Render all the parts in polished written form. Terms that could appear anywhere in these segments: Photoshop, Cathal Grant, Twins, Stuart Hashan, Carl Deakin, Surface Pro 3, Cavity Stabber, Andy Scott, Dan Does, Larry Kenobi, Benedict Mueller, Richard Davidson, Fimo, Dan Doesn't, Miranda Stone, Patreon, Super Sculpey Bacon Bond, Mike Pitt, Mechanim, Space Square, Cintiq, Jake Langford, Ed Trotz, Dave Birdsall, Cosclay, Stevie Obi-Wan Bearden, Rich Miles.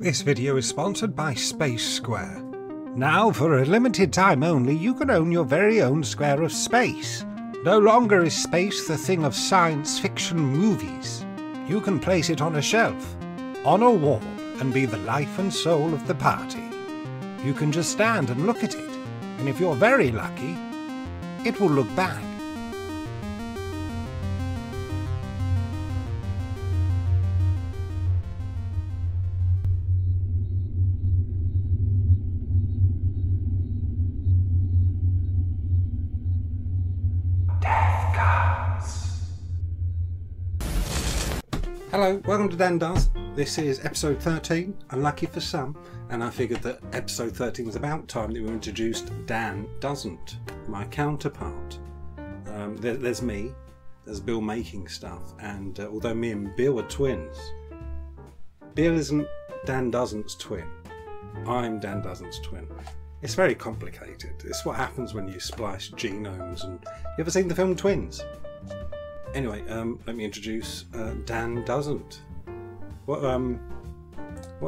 This video is sponsored by Space Square. Now, for a limited time only, you can own your very own square of space. No longer is space the thing of science fiction movies. You can place it on a shelf, on a wall, and be the life and soul of the party. You can just stand and look at it, and if you're very lucky, it will look back. Hello, welcome to Dan Does. This is episode 13, unlucky for some, and I figured that episode 13 was about time that we introduced Dan Doesn't, my counterpart. There's me, there's Bill Making Stuff, and although me and Bill are twins, Bill isn't Dan Doesn't twin, I'm Dan Doesn't twin. It's very complicated, it's what happens when you splice genomes and... You ever seen the film Twins? Anyway, let me introduce Dan Doesn't. What are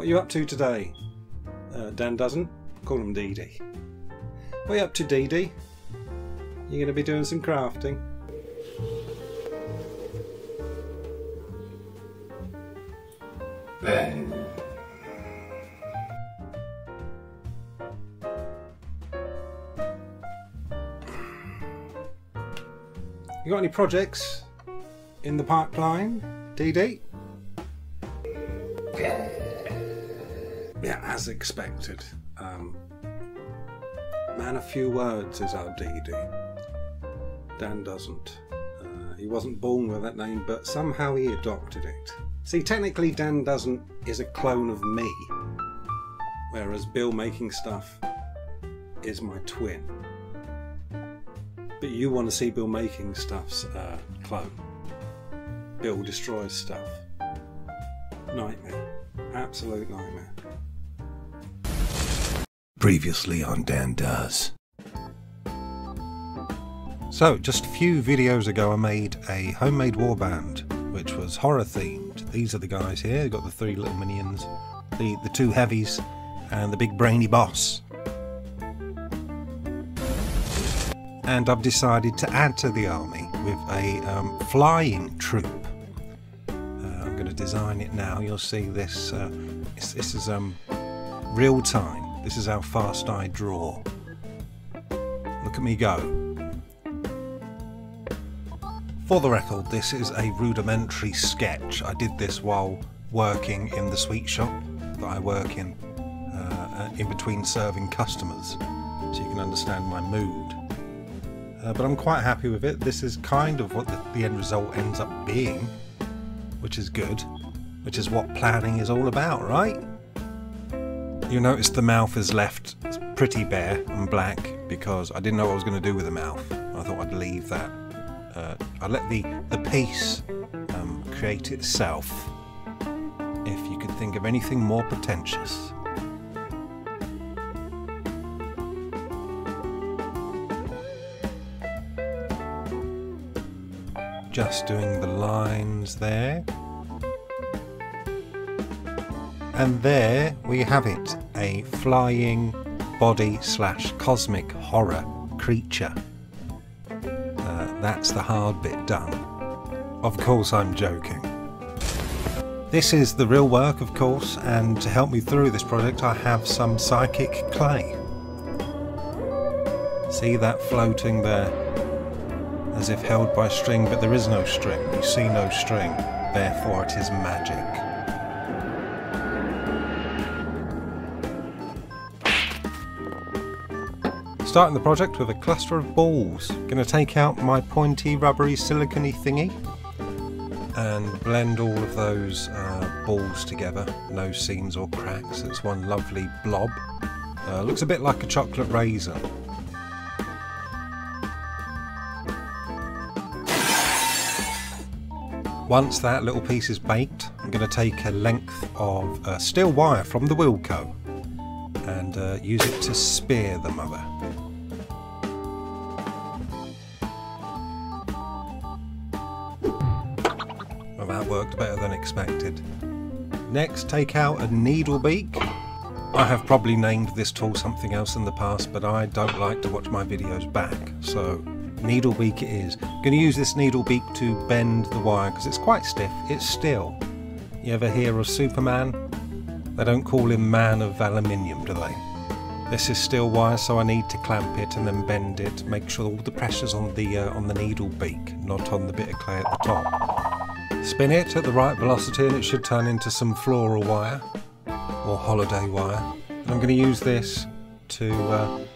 you up to today, Dan Doesn't? Call him Dee Dee. What are you up to, Dee Dee? You're going to be doing some crafting. Ben. You got any projects in the pipeline, DD? Yeah, as expected. Man of few words is our DD. Dan Doesn't. He wasn't born with that name, but somehow he adopted it. See, technically Dan Doesn't is a clone of me, whereas Bill Making Stuff is my twin. But you want to see Bill Making Stuff's clone. Bill destroys stuff. Nightmare. Absolute nightmare. Previously on Dan Does. So, just a few videos ago I made a homemade warband, which was horror themed. These are the guys here, we've got the three little minions, the two heavies, and the big brainy boss. And I've decided to add to the army with a flying troop. I'm going to design it now. You'll see this. This is real time. This is how fast I draw. Look at me go. For the record, this is a rudimentary sketch. I did this while working in the sweet shop that I work in between serving customers, so you can understand my mood. But I'm quite happy with it. This is kind of what the end result ends up being, which is good, which is what planning is all about, right? You notice the mouth is left pretty bare and black because I didn't know what I was going to do with the mouth. I thought I'd leave that. I let the piece create itself, if you could think of anything more pretentious. Just doing the lines there. And there we have it, a flying body slash cosmic horror creature. That's the hard bit done. Of course I'm joking. This is the real work, of course, and to help me through this project I have some psychic clay. See that floating there? As if held by string, but there is no string. You see no string, therefore it is magic. Starting the project with a cluster of balls. Gonna take out my pointy, rubbery, silicone-y thingy and blend all of those balls together. No seams or cracks, it's one lovely blob. Looks a bit like a chocolate raisin. Once that little piece is baked, I'm going to take a length of steel wire from the Wilco and use it to spear the mother. Well, that worked better than expected. Next, take out a needle beak. I have probably named this tool something else in the past, but I don't like to watch my videos back, so needle beak it is. I'm going to use this needle beak to bend the wire because it's quite stiff. It's steel. You ever hear of Superman? They don't call him Man of Aluminium, do they? This is steel wire, so I need to clamp it and then bend it, make sure all the pressure's on the needle beak, not on the bit of clay at the top. Spin it at the right velocity and it should turn into some floral wire or holiday wire. And I'm going to use this to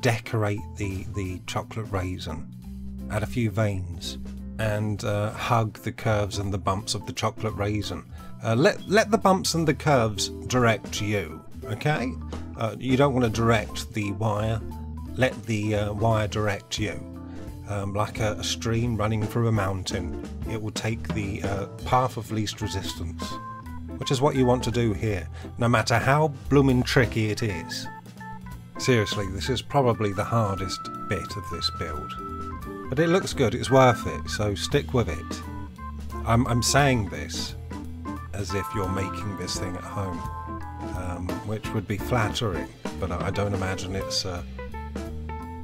decorate the chocolate raisin. Add a few veins and hug the curves and the bumps of the chocolate raisin. Let the bumps and the curves direct you, okay? You don't want to direct the wire, let the wire direct you. Like a stream running through a mountain, it will take the path of least resistance, which is what you want to do here, no matter how blooming tricky it is. Seriously, this is probably the hardest bit of this build. But it looks good, it's worth it, so stick with it. I'm saying this as if you're making this thing at home, which would be flattering, but I don't imagine it's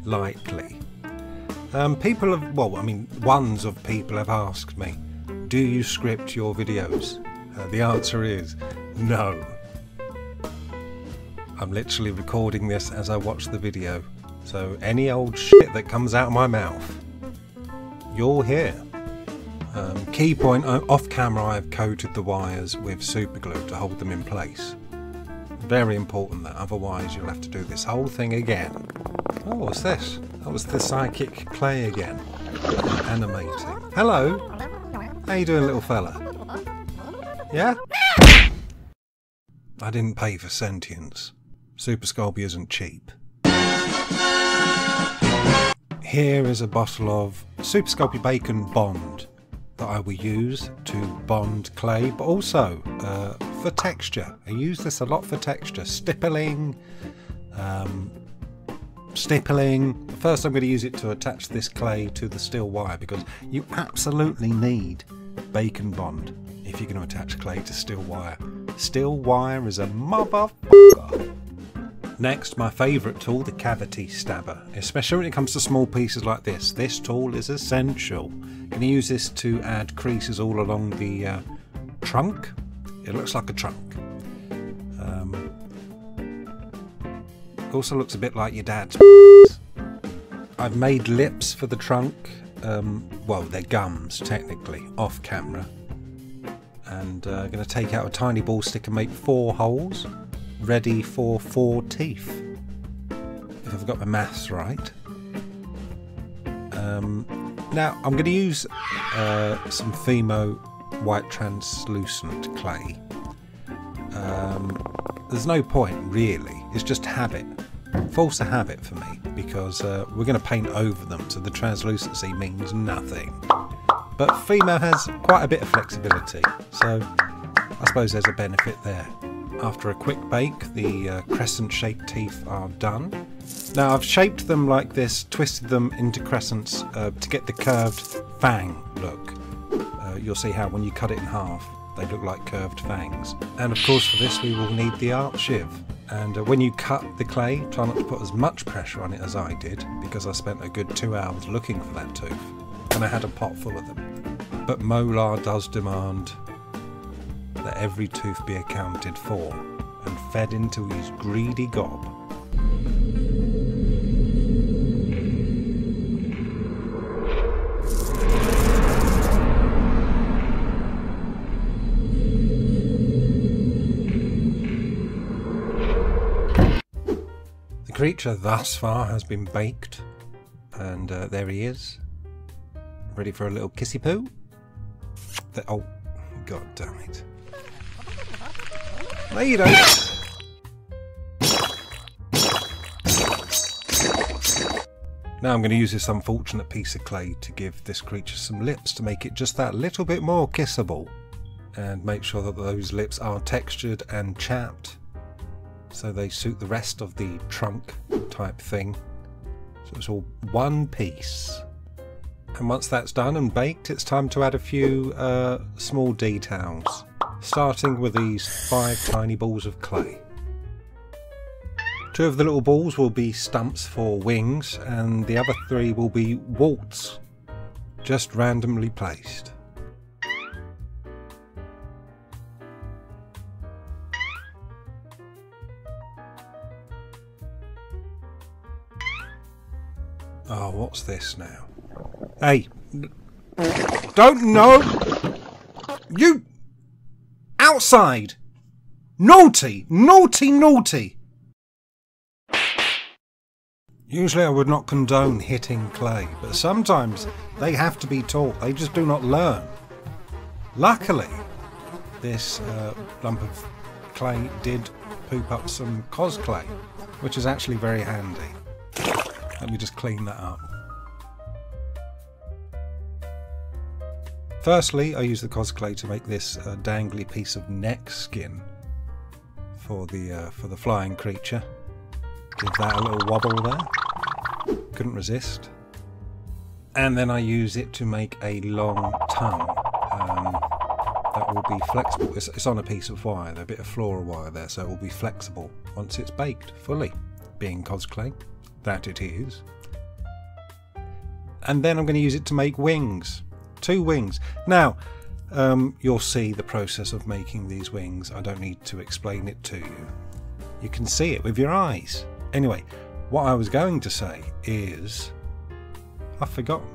likely. People have, well, I mean, ones of people have asked me, do you script your videos? The answer is no. I'm literally recording this as I watch the video, so any old shit that comes out of my mouth, you'll hear. Key point, off camera I've coated the wires with super glue to hold them in place. Very important that, otherwise you'll have to do this whole thing again. Oh, what's this? That was the psychic clay again. Animating. Hello! How you doing, little fella? Yeah? I didn't pay for sentience. Super Sculpey isn't cheap. Here is a bottle of Super Sculpey Bacon Bond that I will use to bond clay, but also for texture. I use this a lot for texture. Stippling. First I'm going to use it to attach this clay to the steel wire because you absolutely need Bacon Bond if you're going to attach clay to steel wire. Steel wire is a motherfucker. Next, my favourite tool, the Cavity Stabber, especially when it comes to small pieces like this. This tool is essential. I'm going to use this to add creases all along the trunk. It looks like a trunk. Also looks a bit like your dad's. I've made lips for the trunk. Well, they're gums, technically, off camera. And I'm going to take out a tiny ball stick and make 4 holes. Ready for 4 teeth, if I've got my maths right. Now I'm going to use some Fimo white translucent clay. There's no point really, it's just habit. False a habit for me because we're going to paint over them, so the translucency means nothing. But Fimo has quite a bit of flexibility, so I suppose there's a benefit there. After a quick bake, the crescent-shaped teeth are done. Now I've shaped them like this, twisted them into crescents to get the curved fang look. You'll see how when you cut it in half, they look like curved fangs. And of course for this we will need the art shiv. And when you cut the clay, try not to put as much pressure on it as I did, because I spent a good 2 hours looking for that tooth, and I had a pot full of them. But Molar does demand that every tooth be accounted for and fed into his greedy gob. The creature thus far has been baked, and there he is, ready for a little kissy poo. Oh, god damn it. No, you don't. Now I'm going to use this unfortunate piece of clay to give this creature some lips to make it just that little bit more kissable. And make sure that those lips are textured and chapped so they suit the rest of the trunk type thing. So it's all one piece. And once that's done and baked, it's time to add a few small details. starting with these 5 tiny balls of clay. 2 of the little balls will be stumps for wings, and the other 3 will be warts, just randomly placed. Oh, what's this now? Hey! Don't know! You! Outside! Naughty! Naughty, naughty! Usually I would not condone hitting clay, but sometimes they have to be taught. They just do not learn. Luckily, this lump of clay did poop up some Cosclay, which is actually very handy. Let me just clean that up. Firstly, I use the Cosclay to make this dangly piece of neck skin for the flying creature. Give that a little wobble there. Couldn't resist. And then I use it to make a long tongue that will be flexible. It's on a piece of wire, a bit of flora wire there, so it will be flexible once it's baked fully, being Cosclay. That it is. And then I'm going to use it to make wings. 2 wings. Now, you'll see the process of making these wings. I don't need to explain it to you. You can see it with your eyes. Anyway, what I was going to say is I've forgotten.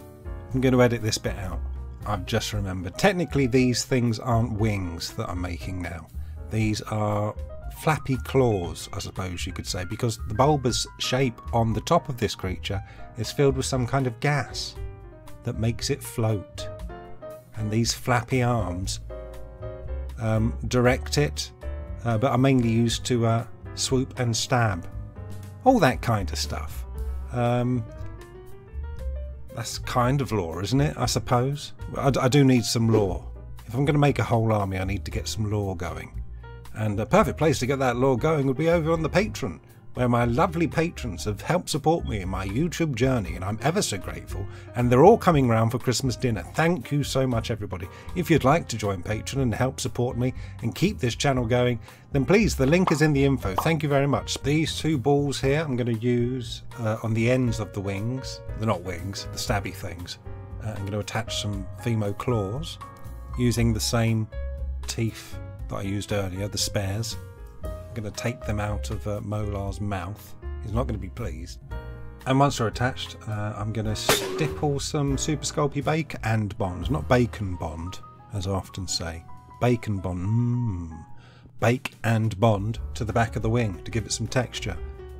I'm going to edit this bit out. I've just remembered. Technically, these things aren't wings that I'm making now. These are flappy claws, I suppose you could say, because the bulbous shape on the top of this creature is filled with some kind of gas that makes it float. And these flappy arms direct it, but are mainly used to swoop and stab. All that kind of stuff. That's kind of lore, isn't it, I suppose? I do need some lore. If I'm going to make a whole army, I need to get some lore going. And the perfect place to get that lore going would be over on the Patreon, where my lovely patrons have helped support me in my YouTube journey, and I'm ever so grateful, and they're all coming round for Christmas dinner. Thank you so much, everybody. If you'd like to join Patreon and help support me and keep this channel going, then please, the link is in the info. Thank you very much. These 2 balls here I'm going to use on the ends of the wings. They're not wings, the stabby things. I'm going to attach some Fimo claws using the same teeth that I used earlier, the spares. I'm going to take them out of Molar's mouth. He's not going to be pleased. And once they're attached, I'm going to stipple some Super Sculpey Bacon Bond. Not Bacon Bond, as I often say. Bacon Bond. Bake and bond to the back of the wing to give it some texture.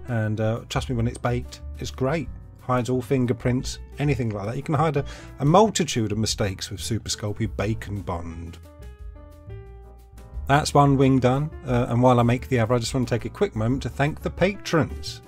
And trust me, when it's baked, it's great. Hides all fingerprints, anything like that. You can hide a multitude of mistakes with Super Sculpey Bacon Bond. That's one wing done, and while I make the other, I just want to take a quick moment to thank the patrons.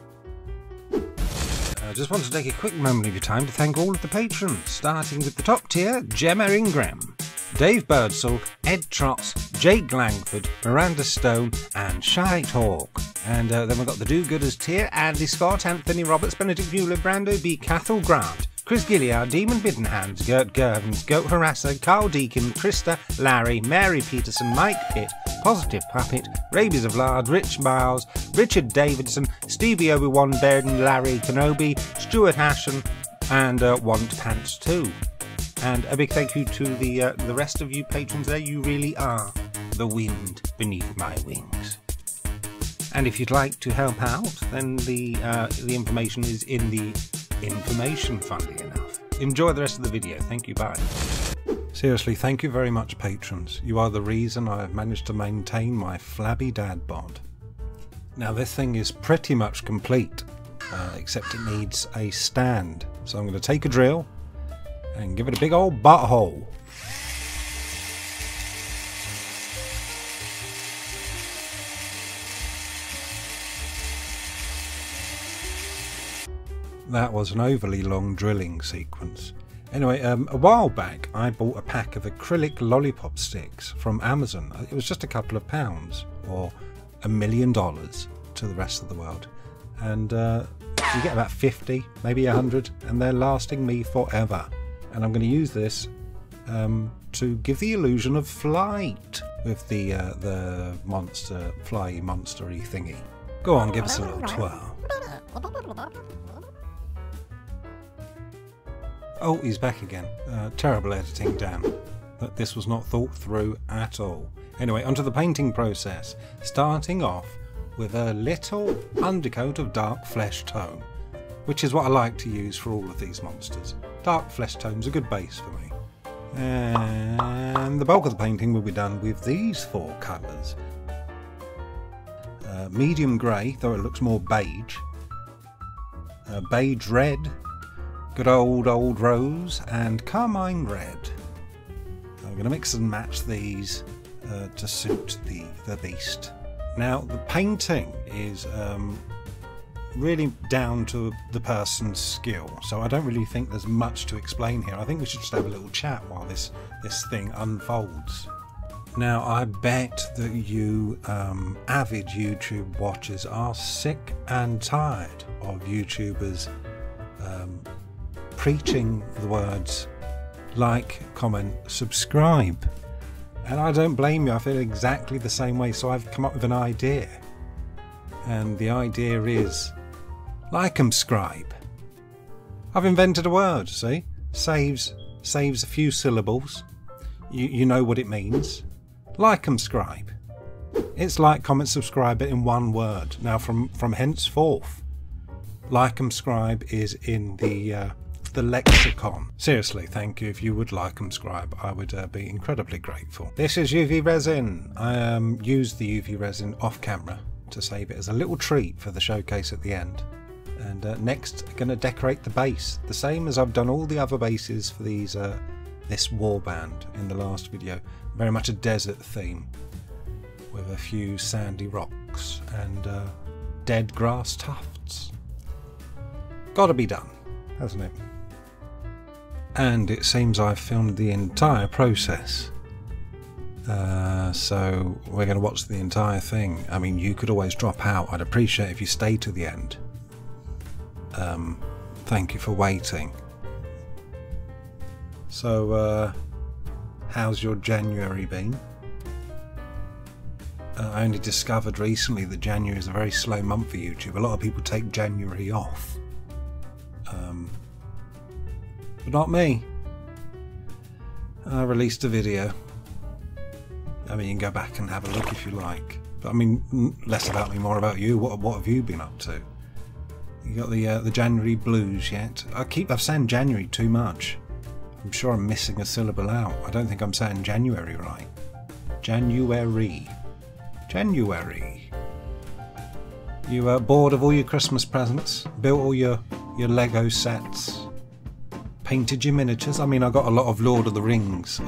I just want to take a quick moment of your time to thank all of the patrons, starting with the top tier, Gemma Ingram, Dave Birdsall, Ed Trotz, Jake Langford, Miranda Stone, and Shite Hawk. And then we've got the do-gooders tier, Andy Scott, Anthony Roberts, Benedict Mueller, Brando B, Cathal Grant, Chris Gilliard, Demon Biddenhands, Gert Gervens, Goat Harasser, Carl Deakin, Krista, Larry, Mary Peterson, Mike Pitt, Positive Puppet, Rabies of Lard, Rich Miles, Richard Davidson, Stevie Obi-Wan Bearden, Larry Kenobi, Stuart Hashan, and Want Pants 2. And a big thank you to the rest of you patrons there. You really are the wind beneath my wings. And if you'd like to help out, then the information is in the information, funnily enough. Enjoy the rest of the video. Thank you. Bye. Seriously, thank you very much, patrons. You are the reason I have managed to maintain my flabby dad bod. Now, this thing is pretty much complete, except it needs a stand. So I'm going to take a drill and give it a big old butthole. That was an overly long drilling sequence. Anyway, a while back I bought a pack of acrylic lollipop sticks from Amazon. It was just a couple of pounds, or $1,000,000 to the rest of the world. And you get about 50, maybe 100, and they're lasting me forever. And I'm going to use this to give the illusion of flight, with the monster, fly monstery thingy. Go on, give us a little twirl. Oh, he's back again. Terrible editing, Dan. But this was not thought through at all. Anyway, onto the painting process. Starting off with a little undercoat of dark flesh tone, which is what I like to use for all of these monsters. Dark flesh tone's a good base for me. And the bulk of the painting will be done with these four colours. Medium grey, though it looks more beige. Beige red, good old rose, and carmine red. I'm going to mix and match these to suit the beast. Now, the painting is really down to the person's skill, so I don't really think there's much to explain here. I think we should just have a little chat while this thing unfolds. Now, I bet that you avid YouTube watchers are sick and tired of YouTubers preaching the words like, comment, subscribe. And I don't blame you, I feel exactly the same way, so I've come up with an idea. And the idea is, like and scribe. I've invented a word, see? Saves a few syllables. You know what it means. Like and scribe. It's like, comment, subscribe, but in one word. Now from henceforth, like and scribe is in the lexicon. Seriously, thank you. If you would like and scribe, I would be incredibly grateful. This is UV resin. I used the UV resin off camera to save it as a little treat for the showcase at the end. And next, I'm going to decorate the base, the same as I've done all the other bases for these this warband in the last video. Very much a desert theme with a few sandy rocks and dead grass tufts. Gotta be done, hasn't it? And it seems I've filmed the entire process. So we're going to watch the entire thing. I mean, you could always drop out. I'd appreciate if you stay to the end. Thank you for waiting. So, how's your January been? I only discovered recently that January is a very slow month for YouTube. A lot of people take January off. But not me. I released a video. I mean, you can go back and have a look if you like. But I mean, less about me, more about you. What have you been up to? You got the January blues yet? I'm saying January too much. I'm sure I'm missing a syllable out. I don't think I'm saying January right. January. You bored of all your Christmas presents? Built all your Lego sets? Painted your miniatures? I mean, I got a lot of Lord of the Rings.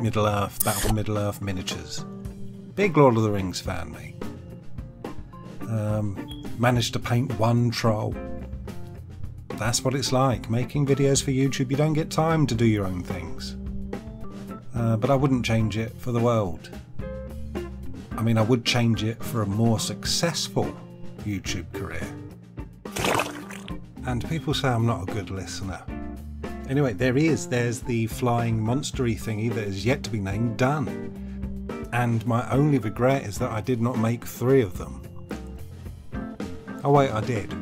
Middle-earth, Battle Middle-earth miniatures. Big Lord of the Rings fan, me. Managed to paint one troll. That's what it's like. Making videos for YouTube, you don't get time to do your own things. But I wouldn't change it for the world. I mean, I would change it for a more successful YouTube career. And people say I'm not a good listener. Anyway, there's the flying monstery thingy that is yet to be named Dan. And my only regret is that I did not make three of them. Oh wait, I did.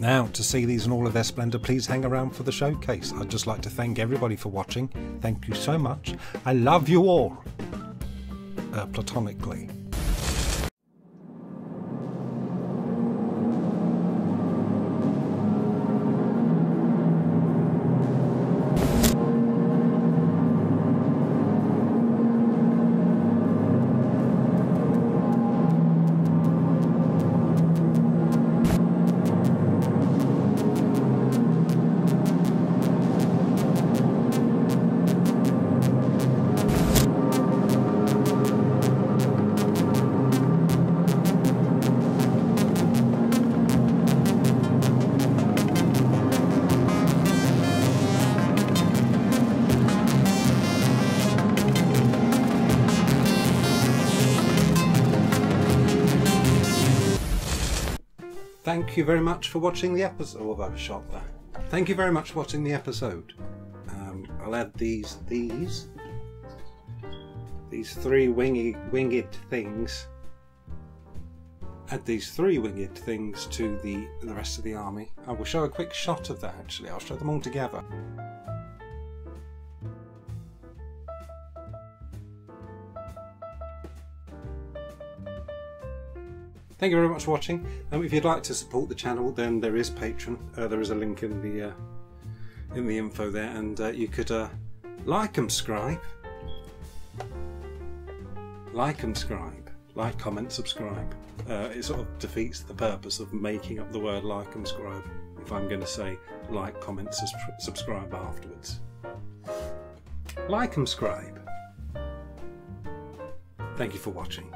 Now, to see these in all of their splendour, please hang around for the showcase. I'd just like to thank everybody for watching. Thank you so much. I love you all. Platonically. Thank you very much for watching the episode. Oh, I've shot there. Thank you very much for watching the episode. I'll add these these three winged things. Add these three winged things to the rest of the army. I will show a quick shot of that actually. I'll show them all together. Thank you very much for watching. If you'd like to support the channel, then there is Patreon. There is a link in the info there, and you could like and subscribe, like, comment, subscribe. It sort of defeats the purpose of making up the word like and subscribe if I'm going to say like, comment, subscribe afterwards. Like and subscribe. Thank you for watching.